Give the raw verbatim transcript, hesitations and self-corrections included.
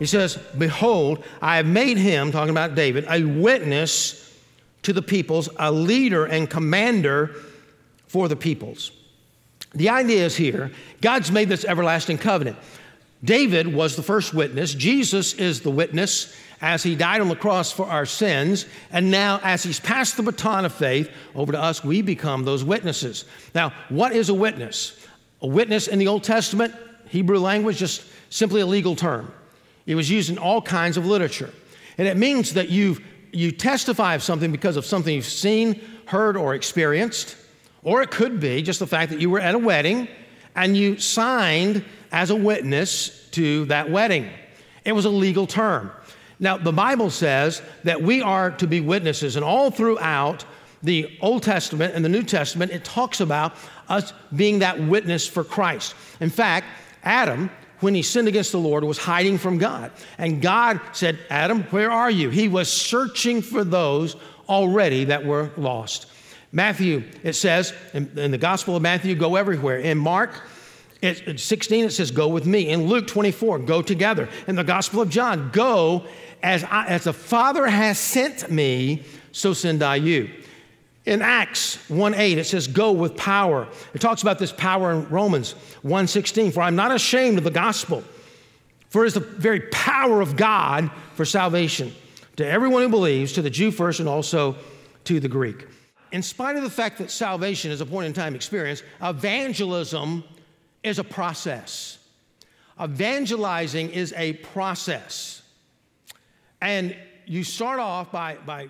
He says, behold, I have made him, talking about David, a witness to the peoples, a leader and commander for the peoples. The idea is here, God's made this everlasting covenant. David was the first witness. Jesus is the witness as he died on the cross for our sins. And now as he's passed the baton of faith over to us, we become those witnesses. Now, what is a witness? A witness in the Old Testament, Hebrew language, just simply a legal term. It was used in all kinds of literature. And it means that you've, you testify of something because of something you've seen, heard, or experienced. Or it could be just the fact that you were at a wedding and you signed as a witness to that wedding. It was a legal term. Now, the Bible says that we are to be witnesses, and all throughout the Old Testament and the New Testament, it talks about us being that witness for Christ. In fact, Adam, when he sinned against the Lord, was hiding from God. And God said, Adam, where are you? He was searching for those already that were lost. Matthew, it says, in, in the Gospel of Matthew, go everywhere. In Mark sixteen, it says, go with me. In Luke twenty-four, go together. In the Gospel of John, go as, I, as the Father has sent me, so send I you. In Acts one eight, it says, go with power. It talks about this power in Romans one sixteen, for I'm not ashamed of the gospel, for it is the very power of God for salvation to everyone who believes, to the Jew first and also to the Greek. In spite of the fact that salvation is a point-in-time experience, evangelism is a process. Evangelizing is a process. And you start off by... by